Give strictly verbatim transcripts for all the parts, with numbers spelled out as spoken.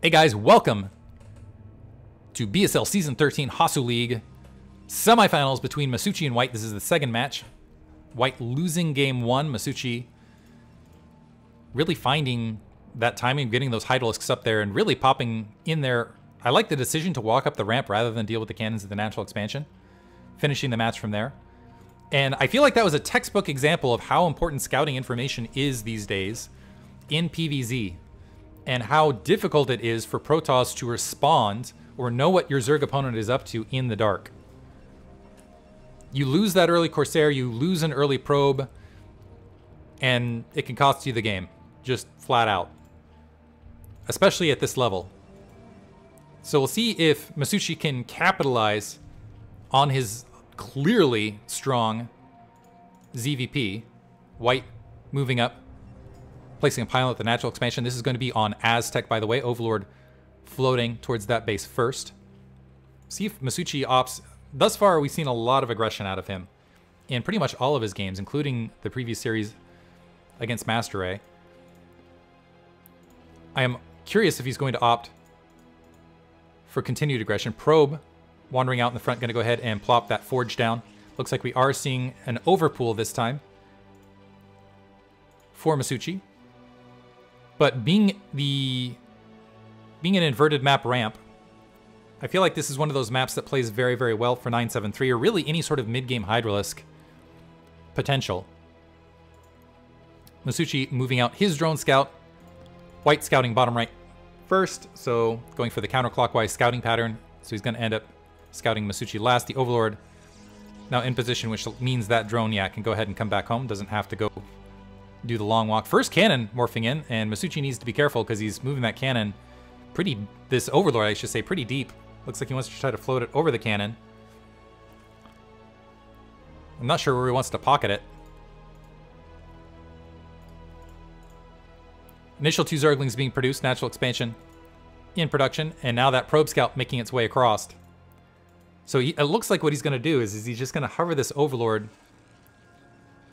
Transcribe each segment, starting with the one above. Hey guys, welcome to B S L Season thirteen Hasu League semifinals between Masucci and White. This is the second match. White losing game one. Masucci really finding that timing, getting those Hydralisks up there and really popping in there. I like the decision to walk up the ramp rather than deal with the cannons of the natural expansion, finishing the match from there. And I feel like that was a textbook example of how important scouting information is these days in P V Z, and how difficult it is for Protoss to respond or know what your Zerg opponent is up to in the dark. You lose that early Corsair, you lose an early Probe, and it can cost you the game, just flat out, especially at this level. So we'll see if Masucci can capitalize on his clearly strong Z V P. White moving up, placing a pylon at the natural expansion. This is going to be on Aztec, by the way. Overlord floating towards that base first. See if Masucci opts. Thus far, we've seen a lot of aggression out of him in pretty much all of his games, including the previous series against Master A. I am curious if he's going to opt for continued aggression. Probe wandering out in the front, going to go ahead and plop that Forge down. Looks like we are seeing an overpool this time for Masucci. But being the being an inverted map ramp, I feel like this is one of those maps that plays very, very well for nine seven three, or really any sort of mid-game Hydralisk potential. Masucci moving out his drone scout. White scouting bottom right first, so going for the counterclockwise scouting pattern. So he's going to end up scouting Masucci last. The Overlord now in position, which means that drone, yeah, can go ahead and come back home. Doesn't have to go do the long walk. First cannon morphing in, and Masucci needs to be careful because he's moving that cannon pretty, this Overlord, I should say, pretty deep. Looks like he wants to try to float it over the cannon. I'm not sure where he wants to pocket it. Initial two Zerglings being produced, natural expansion in production, and now that Probe Scout making its way across. So he, it looks like what he's going to do is, is he's just going to hover this Overlord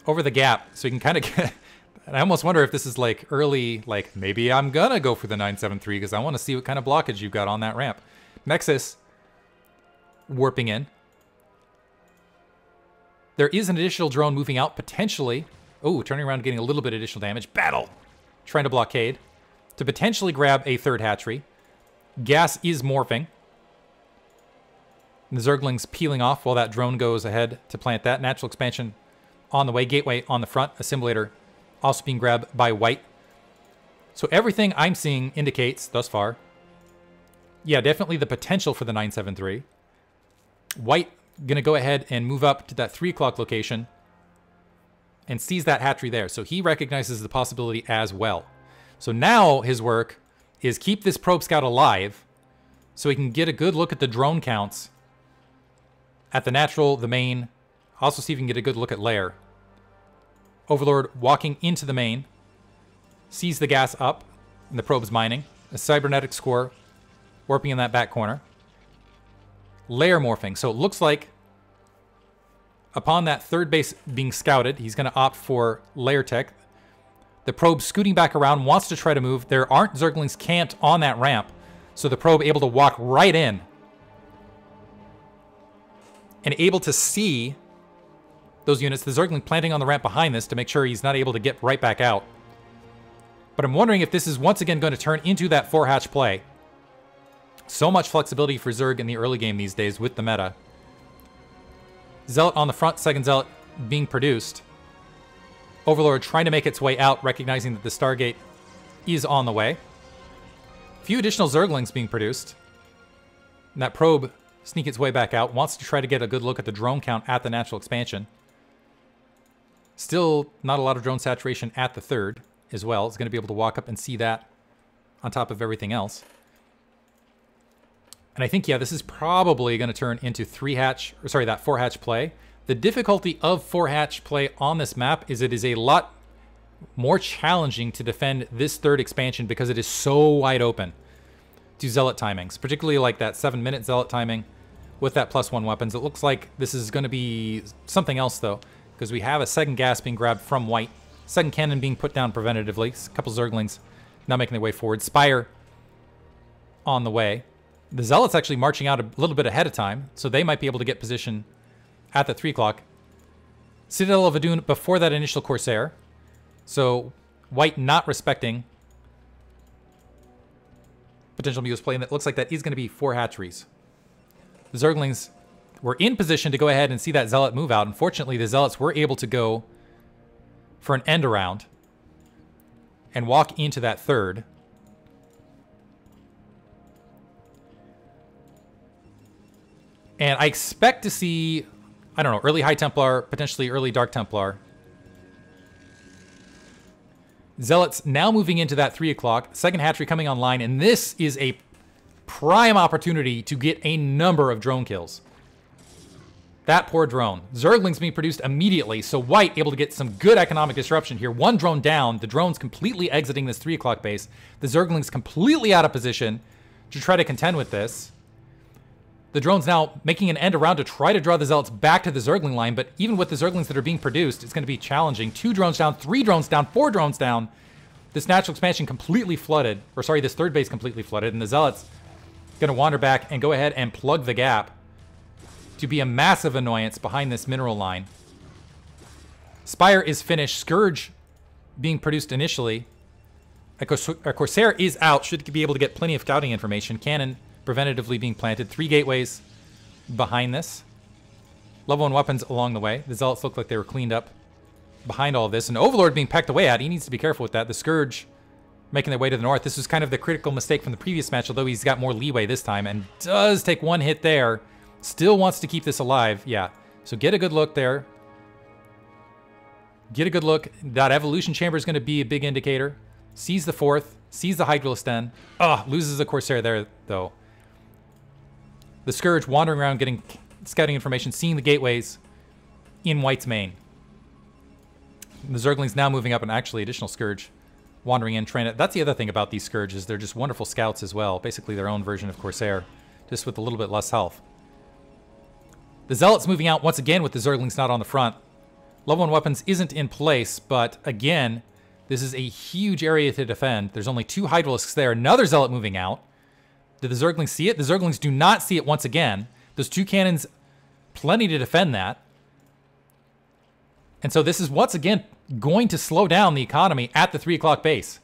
over the gap, so he can kind of get... And I almost wonder if this is like early, like maybe I'm going to go for the nine seven three because I want to see what kind of blockage you've got on that ramp. Nexus warping in. There is an additional drone moving out, potentially. Oh, turning around, getting a little bit of additional damage. Battle! Trying to blockade to potentially grab a third hatchery. Gas is morphing. The Zergling's peeling off while that drone goes ahead to plant that. Natural expansion on the way. Gateway on the front. Assimilator also being grabbed by White. So everything I'm seeing indicates thus far, yeah, definitely the potential for the nine seven three. White going to go ahead and move up to that three o'clock location and sees that hatchery there. So he recognizes the possibility as well. So now his work is keep this Probe Scout alive so he can get a good look at the drone counts at the natural, the main. Also see if he can get a good look at Lair. Overlord walking into the main, sees the gas up, and the Probe's mining. A cybernetic score warping in that back corner. Lair morphing. So it looks like upon that third base being scouted, he's going to opt for Lair Tech. The Probe scooting back around, wants to try to move. There aren't Zerglings camped on that ramp, so the Probe able to walk right in and able to see those units. The Zergling planting on the ramp behind this to make sure he's not able to get right back out. But I'm wondering if this is once again going to turn into that four hatch play. So much flexibility for Zerg in the early game these days with the meta. Zealot on the front, second Zealot being produced. Overlord trying to make its way out, recognizing that the Stargate is on the way. A few additional Zerglings being produced. And that Probe sneak its way back out, wants to try to get a good look at the drone count at the natural expansion. Still not a lot of drone saturation at the third as well. It's going to be able to walk up and see that on top of everything else. And I think, yeah, this is probably going to turn into three hatch, or sorry, that four hatch play. The difficulty of four hatch play on this map is it is a lot more challenging to defend this third expansion because it is so wide open to Zealot timings, particularly like that seven minute Zealot timing with that plus one weapons. It looks like this is going to be something else though, because we have a second gas being grabbed from White, second cannon being put down preventatively, a couple Zerglings now making their way forward. Spire on the way. The Zealot's actually marching out a little bit ahead of time, so they might be able to get position at the three o'clock. Citadel of Adun before that initial Corsair. So White not respecting potential Muse play, and it looks like that is going to be four hatcheries. The Zerglings were in position to go ahead and see that Zealot move out. Unfortunately, the Zealots were able to go for an end around and walk into that third. And I expect to see, I don't know, early High Templar, potentially early Dark Templar. Zealots now moving into that three o'clock. Second hatchery coming online, and this is a prime opportunity to get a number of drone kills. That poor drone. Zerglings being produced immediately, so White able to get some good economic disruption here. One drone down. The drone's completely exiting this three o'clock base. The Zerglings completely out of position to try to contend with this. The drone's now making an end around to try to draw the Zealots back to the Zergling line, but even with the Zerglings that are being produced, it's going to be challenging. Two drones down, three drones down, four drones down. This natural expansion completely flooded, or sorry, this third base completely flooded, and the Zealots going to wander back and go ahead and plug the gap to be a massive annoyance behind this mineral line. Spire is finished. Scourge being produced initially. A Corsair, a Corsair is out. Should be able to get plenty of scouting information. Cannon preventatively being planted. Three gateways behind this. Level one weapons along the way. The Zealots look like they were cleaned up behind all this. And Overlord being pecked away at. He needs to be careful with that. The Scourge making their way to the north. This was kind of the critical mistake from the previous match, although he's got more leeway this time and does take one hit there. Still wants to keep this alive. Yeah. So get a good look there. Get a good look. That evolution chamber is going to be a big indicator. Sees the fourth. Sees the Hydralisk den. Ugh. Loses the Corsair there, though. The Scourge wandering around getting scouting information, seeing the gateways in White's main. The Zerglings now moving up, and actually additional Scourge wandering in, trying to... That's the other thing about these Scourges. They're just wonderful scouts as well. Basically their own version of Corsair, just with a little bit less health. The Zealots moving out once again with the Zerglings not on the front. Level one weapons isn't in place, but again, this is a huge area to defend. There's only two Hydralisks there. Another Zealot moving out. Did the Zerglings see it? The Zerglings do not see it once again. Those two cannons, plenty to defend that. And so this is once again going to slow down the economy at the three o'clock base.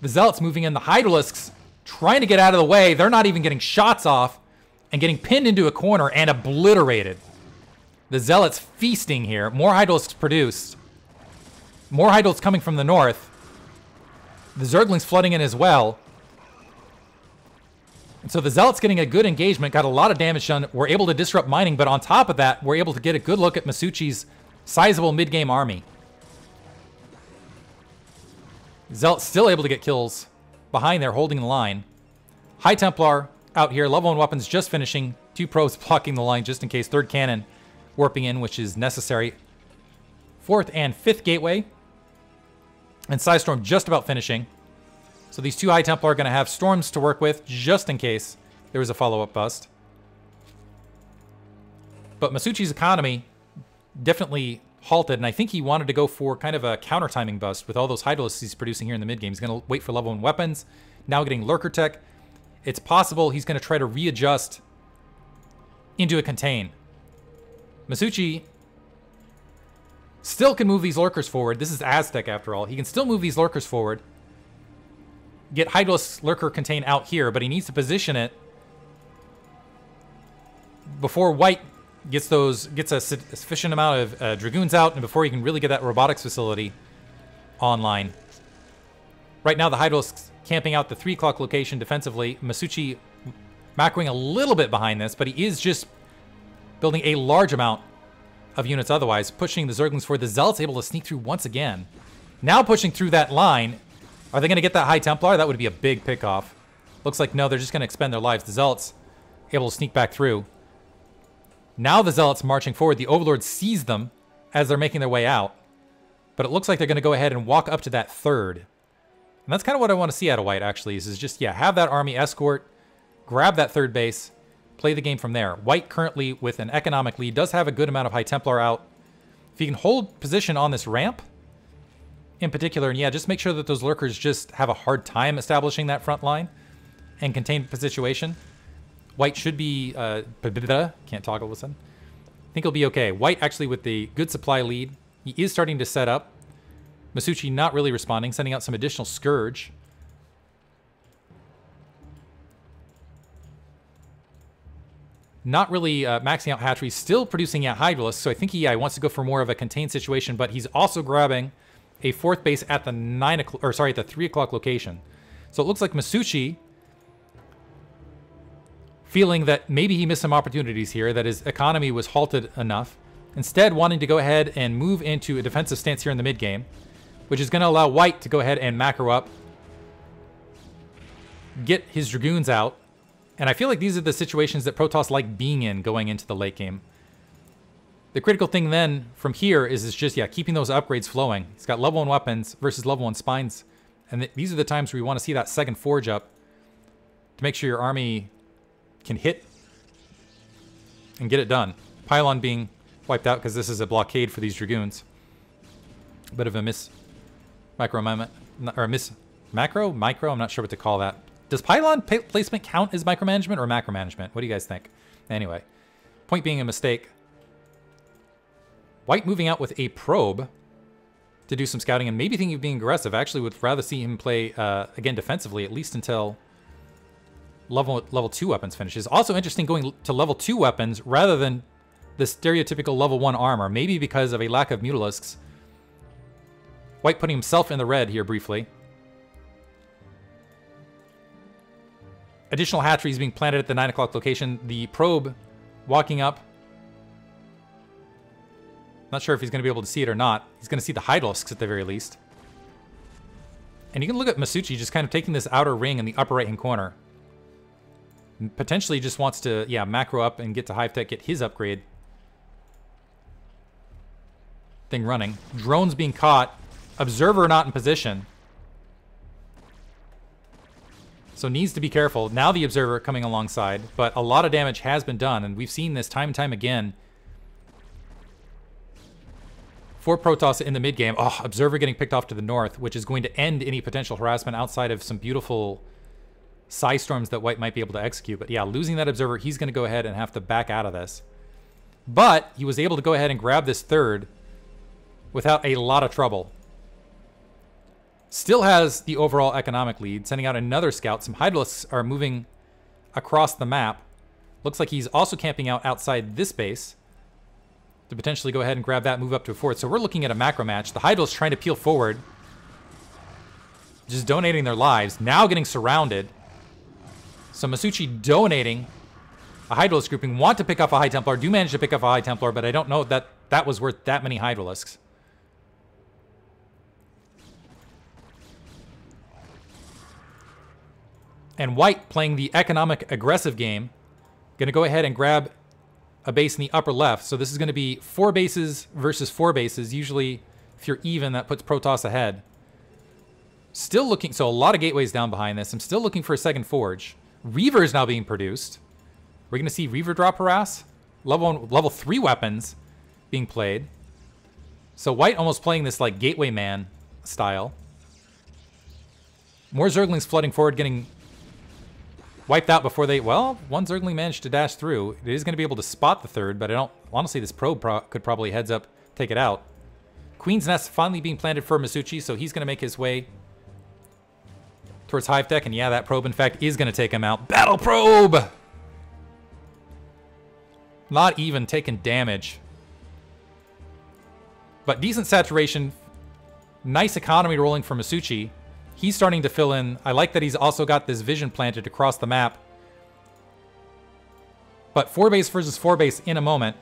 The Zealots moving in. The Hydralisks trying to get out of the way. They're not even getting shots off, and getting pinned into a corner and obliterated. The Zealots feasting here. More Hydralisks produced. More Hydralisks coming from the north. The Zerglings flooding in as well. And so the Zealots getting a good engagement, got a lot of damage done, were able to disrupt mining, but on top of that, we're able to get a good look at Masucci's sizable mid-game army. Zealots still able to get kills behind there, holding the line. High Templar out here. Level one weapons just finishing. Two probes blocking the line just in case. Third cannon warping in, which is necessary. Fourth and fifth gateway. And Psystorm just about finishing. So these two High Templar are going to have storms to work with just in case there was a follow-up bust. But Masucci's economy definitely halted, and I think he wanted to go for kind of a counter-timing bust with all those Hydralisks he's producing here in the mid-game. He's going to wait for level one weapons. Now getting Lurker Tech. It's possible he's going to try to readjust into a contain. Masucci still can move these Lurkers forward. This is Aztec, after all. He can still move these Lurkers forward. Get Hydralisk Lurker contain out here, but he needs to position it before White gets those gets a sufficient amount of uh, Dragoons out, and before he can really get that robotics facility online. Right now, the Hydralisks camping out the three o'clock location defensively. Masucci macroing a little bit behind this, but he is just building a large amount of units otherwise, pushing the Zerglings forward. The Zealots able to sneak through once again. Now pushing through that line. Are they going to get that High Templar? That would be a big pickoff. Looks like no, they're just going to expend their lives. The Zealots able to sneak back through. Now the Zealots marching forward. The Overlord sees them as they're making their way out. But it looks like they're going to go ahead and walk up to that third. And that's kind of what I want to see out of White, actually, is, is just, yeah, have that army escort, grab that third base, play the game from there. White currently with an economic lead, does have a good amount of High Templar out. If he can hold position on this ramp in particular, and yeah, just make sure that those Lurkers just have a hard time establishing that front line. and contained situation. White should be, uh, can't talk all of a sudden. I think he'll be okay. White actually with the good supply lead. He is starting to set up. Masucci not really responding, sending out some additional Scourge. Not really uh, maxing out Hatchery, still producing at Hydralisk, so I think he yeah, wants to go for more of a contained situation, but he's also grabbing a fourth base at the nine o'clock, or sorry, at the three o'clock location. So it looks like Masucci feeling that maybe he missed some opportunities here, that his economy was halted enough. Instead, wanting to go ahead and move into a defensive stance here in the mid game, which is going to allow White to go ahead and macro up, get his Dragoons out. And I feel like these are the situations that Protoss like being in going into the late game. The critical thing then from here is it's just, yeah, keeping those upgrades flowing. He's got level one weapons versus level one spines. And th these are the times where you want to see that second forge up to make sure your army can hit and get it done. Pylon being wiped out because this is a blockade for these Dragoons. A bit of a miss micro moment, or a miss macro? Micro? I'm not sure what to call that. Does pylon placement count as micromanagement or macromanagement? What do you guys think? Anyway, point being a mistake. White moving out with a probe to do some scouting and maybe thinking of being aggressive. I actually would rather see him play, uh, again, defensively, at least until level level two weapons finishes. Also interesting going to level two weapons rather than the stereotypical level one armor, maybe because of a lack of Mutalisks. White putting himself in the red here briefly. Additional hatcheries being planted at the nine o'clock location. The probe walking up. Not sure if he's going to be able to see it or not. He's going to see the Hydralisks at the very least. And you can look at Masucci just kind of taking this outer ring in the upper right-hand corner. And potentially just wants to, yeah, macro up and get to Hive Tech, get his upgrade thing running. Drones being caught. Observer not in position. So needs to be careful. Now the Observer coming alongside, but a lot of damage has been done, and we've seen this time and time again for Protoss in the mid-game. Oh, Observer getting picked off to the north, which is going to end any potential harassment outside of some beautiful Psystorms that White might be able to execute. But yeah, losing that Observer, he's going to go ahead and have to back out of this. But he was able to go ahead and grab this third without a lot of trouble. Still has the overall economic lead, sending out another scout. Some Hydralisks are moving across the map. Looks like he's also camping out outside this base to potentially go ahead and grab that, move up to a fourth. So we're looking at a macro match. The Hydralisks trying to peel forward, just donating their lives, now getting surrounded. So Masucci donating a Hydralisk grouping, want to pick up a High Templar, do manage to pick up a High Templar, but I don't know that that was worth that many Hydralisks. And White playing the economic aggressive game. Going to go ahead and grab a base in the upper left. So this is going to be four bases versus four bases. Usually, if you're even, that puts Protoss ahead. Still looking... So a lot of gateways down behind this. I'm still looking for a second forge. Reaver is now being produced. We're going to see Reaver drop harass. Level one, level three weapons being played. So White almost playing this like gateway man style. More Zerglings flooding forward, getting... wiped out before they... Well, one Zergling managed to dash through. It is going to be able to spot the third, but I don't... Honestly, this probe pro could probably heads up, take it out. Queen's Nest finally being planted for Masucci, so he's going to make his way towards Hive Tech. And yeah, that probe, in fact, is going to take him out. Battle probe! Not even taking damage. But decent saturation. Nice economy rolling for Masucci. He's starting to fill in. I like that he's also got this vision planted across the map. But four base versus four base in a moment.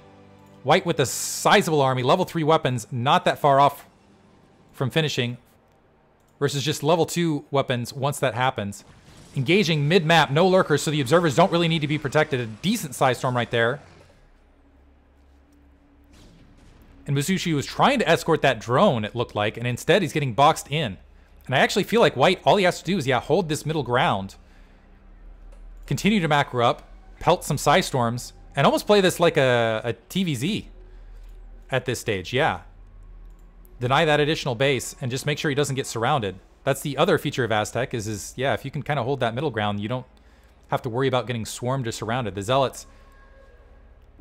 White with a sizable army. Level three weapons not that far off from finishing. Versus just level two weapons once that happens. Engaging mid-map. No lurkers, so the observers don't really need to be protected. A decent size storm right there. And Masucci was trying to escort that drone, it looked like. And instead, he's getting boxed in. And I actually feel like White, all he has to do is, yeah, hold this middle ground. Continue to macro up, pelt some Psystorms, and almost play this like a, a T V Z at this stage, yeah. Deny that additional base and just make sure he doesn't get surrounded. That's the other feature of Aztec is, is yeah, if you can kind of hold that middle ground, you don't have to worry about getting swarmed or surrounded. The Zealots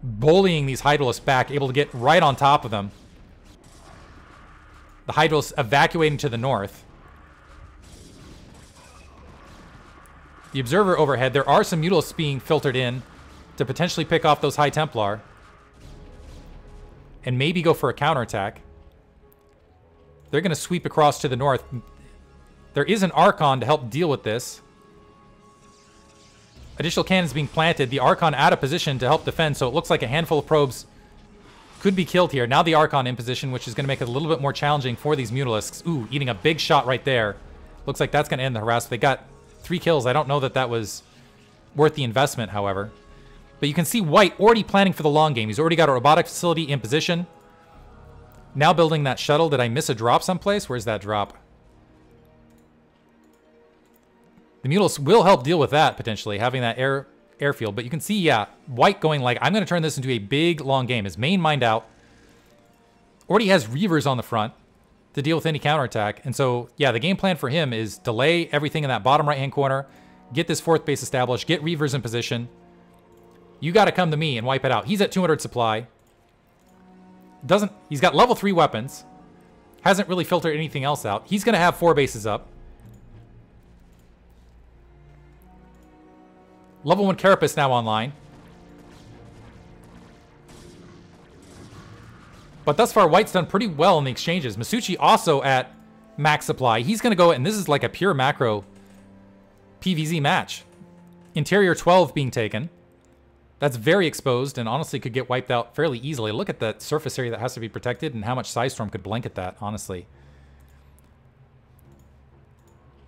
bullying these Hydralisks back, able to get right on top of them. The Hydralisks evacuating to the north. The Observer overhead, there are some Mutalisks being filtered in to potentially pick off those High Templar. And maybe go for a counterattack. They're going to sweep across to the north. There is an Archon to help deal with this. Additional cannons being planted. The Archon out of position to help defend, so it looks like a handful of probes could be killed here. Now the Archon in position, which is going to make it a little bit more challenging for these Mutalisks. Ooh, eating a big shot right there. Looks like that's going to end the harassment. They got three kills. I don't know that that was worth the investment, however. But you can see White already planning for the long game. He's already got a robotic facility in position. Now building that shuttle. Did I miss a drop someplace? Where's that drop? The Mutalisks will help deal with that, potentially, having that air airfield. But you can see, yeah, White going like, I'm going to turn this into a big, long game. His main mind out. Already has Reavers on the front to deal with any counterattack. And so, yeah, the game plan for him is delay everything in that bottom right-hand corner, get this fourth base established, get Reavers in position. You got to come to me and wipe it out. He's at two hundred supply. Doesn't he's got level three weapons. Hasn't really filtered anything else out. He's going to have four bases up. Level one Carapace now online. But thus far, White's done pretty well in the exchanges. Masucci also at max supply. He's going to go, and this is like a pure macro P V Z match. Interior twelve being taken. That's very exposed and honestly could get wiped out fairly easily. Look at that surface area that has to be protected and how much Psystorm could blanket that, honestly.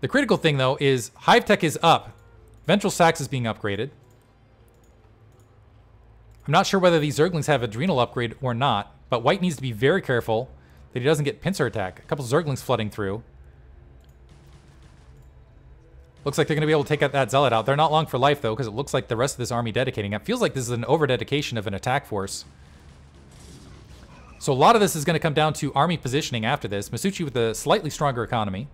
The critical thing, though, is Hive Tech is up. Ventral Sacs is being upgraded. I'm not sure whether these Zerglings have Adrenal Upgrade or not, but White needs to be very careful that he doesn't get pincer attack. A couple Zerglings flooding through. Looks like they're going to be able to take that Zealot out. They're not long for life, though, because it looks like the rest of this army dedicating. It feels like this is an over-dedication of an attack force. So a lot of this is going to come down to army positioning after this. Masucci with a slightly stronger economy.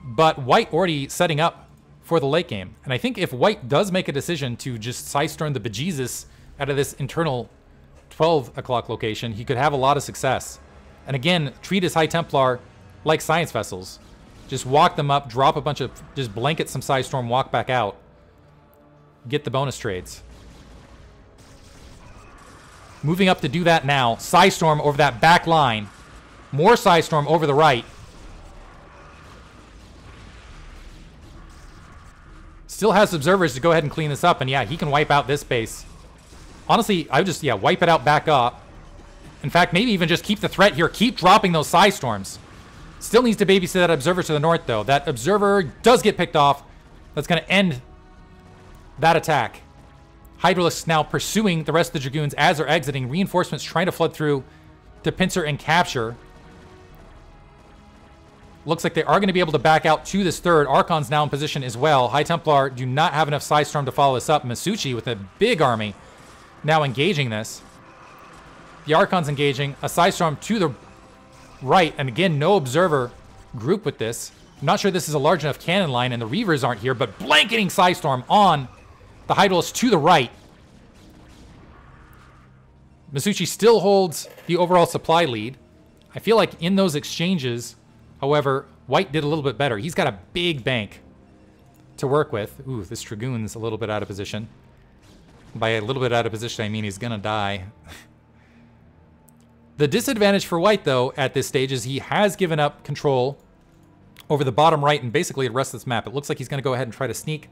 But White already setting up for the late game. And I think if White does make a decision to just Psystorm the bejesus out of this internal twelve o'clock location, he could have a lot of success. And again, treat his High Templar like science vessels. Just walk them up, drop a bunch of... Just blanket some Psystorm, walk back out. Get the bonus trades. Moving up to do that now. Psystorm over that back line. More Psystorm over the right. Still has observers to go ahead and clean this up. And yeah, he can wipe out this base. Honestly, I would just, yeah, wipe it out back up. In fact, maybe even just keep the threat here. Keep dropping those Psystorms. Still needs to babysit that observer to the north, though. That observer does get picked off. That's going to end that attack. Hydralisks now pursuing the rest of the Dragoons as they're exiting. Reinforcements trying to flood through to pincer and capture. Looks like they are going to be able to back out to this third. Archon's now in position as well. High Templar do not have enough Psystorm to follow this up. Masucci with a big army now engaging this. The Archon's engaging. A Psystorm to the right, and again, no observer group with this. I'm not sure this is a large enough cannon line, and the Reavers aren't here, but blanketing Psystorm on the Hydralisk to the right. Masucci still holds the overall supply lead. I feel like in those exchanges, however, White did a little bit better. He's got a big bank to work with. Ooh, this Dragoon's a little bit out of position. By a little bit out of position, I mean he's gonna die. The disadvantage for White, though, at this stage is he has given up control over the bottom right and basically the rest of this map. It looks like he's going to go ahead and try to sneak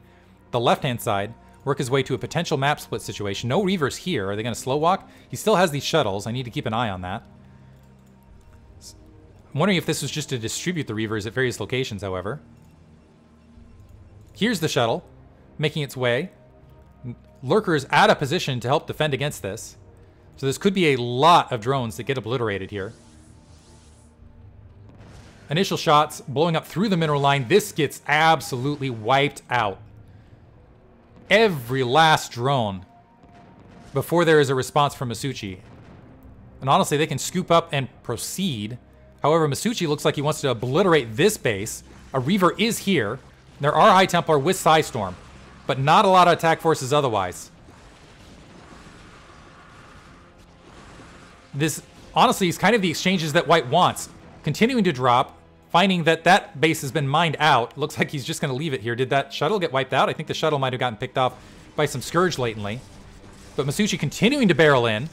the left-hand side, work his way to a potential map split situation. No Reavers here. Are they going to slow walk? He still has these shuttles. I need to keep an eye on that. I'm wondering if this was just to distribute the Reavers at various locations, however. Here's the shuttle making its way. Lurker is out of position to help defend against this. So this could be a lot of drones that get obliterated here. Initial shots blowing up through the mineral line. This gets absolutely wiped out. Every last drone before there is a response from Masucci. And honestly, they can scoop up and proceed. However, Masucci looks like he wants to obliterate this base. A Reaver is here. There are High Templar with Psystorm, but not a lot of attack forces otherwise. This, honestly, is kind of the exchanges that White wants. Continuing to drop, finding that that base has been mined out. Looks like he's just going to leave it here. Did that shuttle get wiped out? I think the shuttle might have gotten picked off by some Scourge latently. But Masucci continuing to barrel in.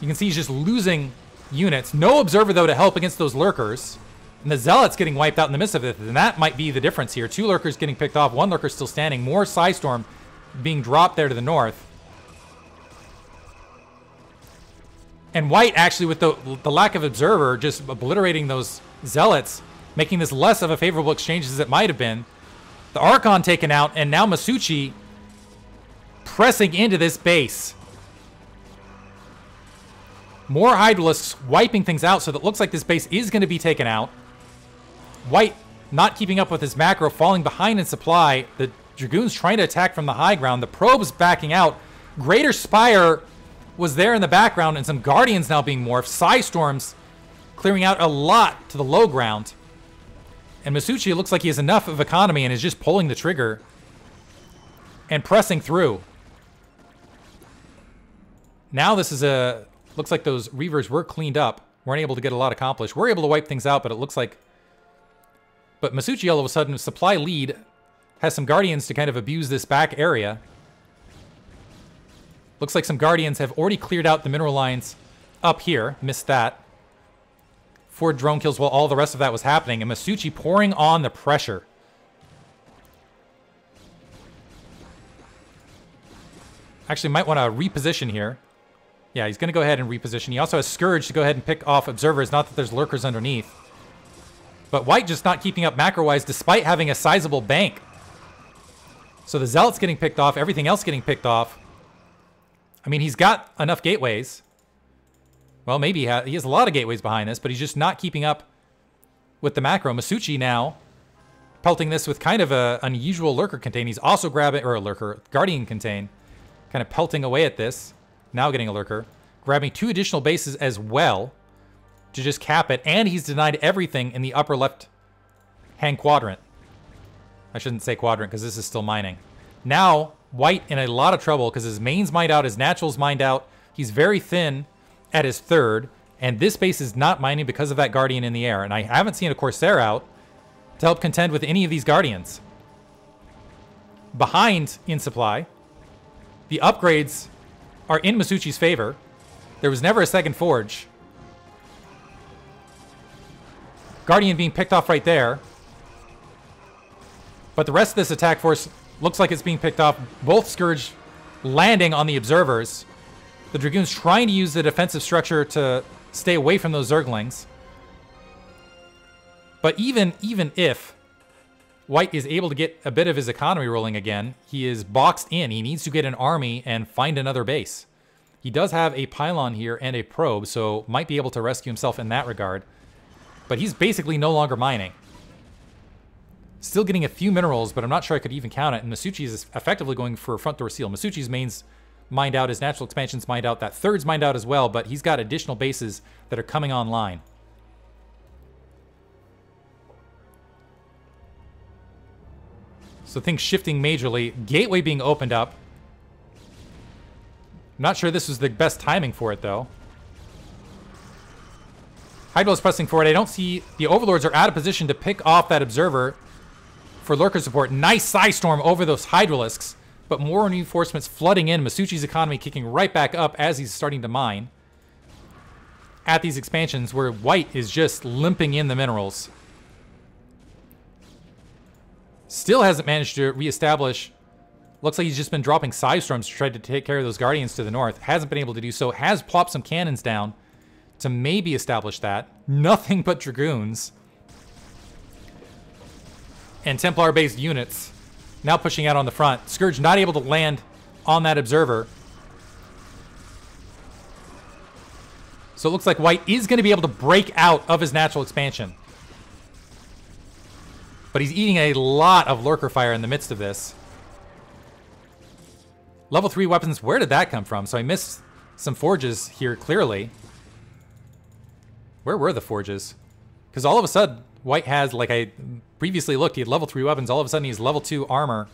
You can see he's just losing units. No Observer, though, to help against those Lurkers. And the Zealot's getting wiped out in the midst of it. And that might be the difference here. Two Lurkers getting picked off. One Lurker still standing. More Psystorm being dropped there to the north. And White, actually, with the, the lack of Observer, just obliterating those Zealots, making this less of a favorable exchange as it might have been. The Archon taken out, and now Masucci pressing into this base. More Hydralisks wiping things out, so that it looks like this base is going to be taken out. White not keeping up with his macro, falling behind in supply. The Dragoon's trying to attack from the high ground. The Probe's backing out. Greater Spire was there in the background, and some Guardians now being morphed. Psystorms clearing out a lot to the low ground. And Masucci looks like he has enough of economy and is just pulling the trigger and pressing through. Now this is a... Looks like those Reavers were cleaned up. Weren't able to get a lot accomplished. We're able to wipe things out, but it looks like... But Masucci all of a sudden, supply lead, has some Guardians to kind of abuse this back area. Looks like some Guardians have already cleared out the mineral lines up here. Missed that. Four drone kills while all the rest of that was happening. And Masucci pouring on the pressure. Actually, might want to reposition here. Yeah, he's going to go ahead and reposition. He also has Scourge to go ahead and pick off Observers. Not that there's Lurkers underneath. But White just not keeping up macro-wise despite having a sizable bank. So the Zealot's getting picked off. Everything else getting picked off. I mean, he's got enough gateways. Well, maybe he has, he has a lot of gateways behind this, but he's just not keeping up with the macro. Masucci now pelting this with kind of an unusual Lurker contain. He's also grabbing, or a Lurker, Guardian contain, kind of pelting away at this. Now getting a Lurker. Grabbing two additional bases as well to just cap it. And he's denied everything in the upper left-hand quadrant. I shouldn't say quadrant because this is still mining. Now... White in a lot of trouble because his main's mined out, his natural's mined out. He's very thin at his third, and this base is not mining because of that Guardian in the air. And I haven't seen a Corsair out to help contend with any of these Guardians. Behind in supply, the upgrades are in Masucci's favor. There was never a second Forge. Guardian being picked off right there. But the rest of this attack force... Looks like it's being picked off. Both Scourge landing on the Observers. The Dragoon's trying to use the defensive structure to stay away from those Zerglings. But even, even if White is able to get a bit of his economy rolling again, he is boxed in. He needs to get an army and find another base. He does have a pylon here and a probe, so might be able to rescue himself in that regard. But he's basically no longer mining. Still getting a few minerals, but I'm not sure I could even count it. And Masucci is effectively going for a front door seal. Masucci's main's mined out, his natural expansion's mined out, that third's mined out as well, but he's got additional bases that are coming online. So things shifting majorly. Gateway being opened up. I'm not sure this was the best timing for it, though. Hydralisk pressing forward. I don't see... The Overlords are out of position to pick off that Observer... For Lurker support. Nice Psystorm over those Hydralisks, but more reinforcements flooding in. Masucci's economy kicking right back up as he's starting to mine at these expansions where White is just limping in the minerals. Still hasn't managed to reestablish. Looks like he's just been dropping Psystorms to try to take care of those Guardians to the north. Hasn't been able to do so. Has plopped some cannons down to maybe establish that. Nothing but Dragoons. And Templar-based units now pushing out on the front. Scourge not able to land on that Observer. So it looks like White is going to be able to break out of his natural expansion. But he's eating a lot of Lurker fire in the midst of this. Level three weapons, where did that come from? So I missed some forges here, clearly. Where were the forges? Because all of a sudden... White has, like I previously looked, he had level three weapons. All of a sudden, he's level two armor.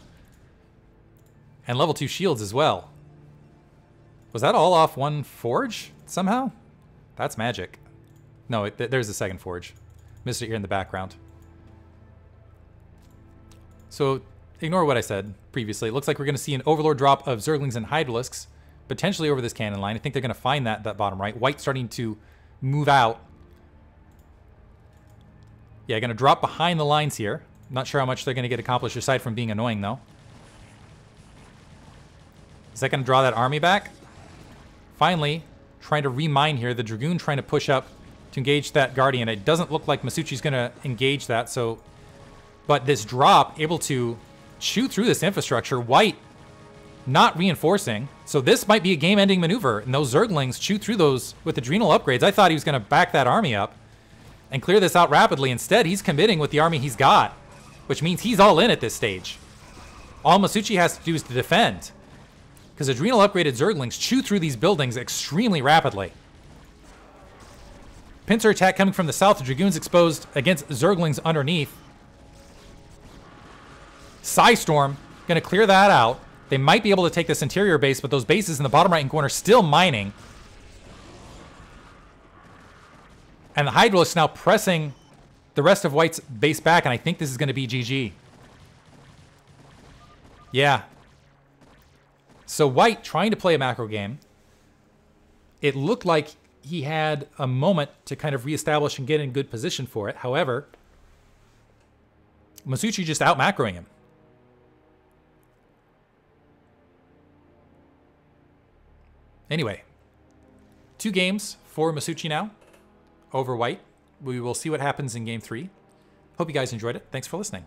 And level two shields as well. Was that all off one forge somehow? That's magic. No, it, th there's a second forge. Missed it here in the background. So, ignore what I said previously. It looks like we're going to see an Overlord drop of Zerglings and Hydralisks, potentially over this cannon line. I think they're going to find that, that bottom right. White starting to move out. Yeah, going to drop behind the lines here. Not sure how much they're going to get accomplished, aside from being annoying, though. Is that going to draw that army back? Finally, trying to remine here. The Dragoon trying to push up to engage that Guardian. It doesn't look like Masucci's going to engage that, so... But this drop, able to chew through this infrastructure. White not reinforcing. So this might be a game-ending maneuver. And those Zerglings chew through those with Adrenal Upgrades. I thought he was going to back that army up and clear this out rapidly. Instead, he's committing with the army he's got, which means he's all in at this stage. All Masucci has to do is to defend, because Adrenal Upgraded Zerglings chew through these buildings extremely rapidly. Pincer attack coming from the south. Dragoons exposed against Zerglings underneath. Psystorm going to clear that out. They might be able to take this interior base, but those bases in the bottom right-hand corner still mining. And the Hydralisk now pressing the rest of White's base back, and I think this is going to be G G. Yeah. So White trying to play a macro game. It looked like he had a moment to kind of reestablish and get in good position for it. However, Masucci just out macroing him. Anyway, two games for Masucci now. Over White. We will see what happens in game three. Hope you guys enjoyed it. Thanks for listening.